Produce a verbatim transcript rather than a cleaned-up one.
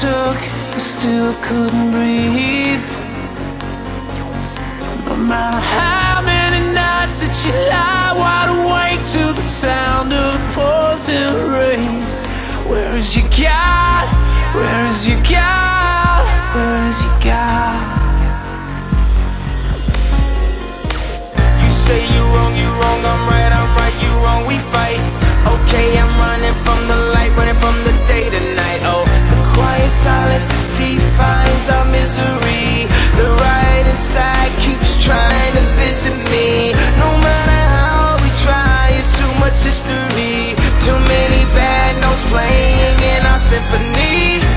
took, I still couldn't breathe. No matter how many nights that you lie wide awake to the sound of the pouring rain. Where is your God? Where is your God? Where is your God? You say you're wrong, you're wrong, I'm right, I'm right, you wrong, we fight. Okay, I'm running from the light, running from the day to night. Oh, the quiet silence defines our misery. The right inside keeps trying to visit me. No matter how we try, it's too much history. Too many bad notes playing in our symphony.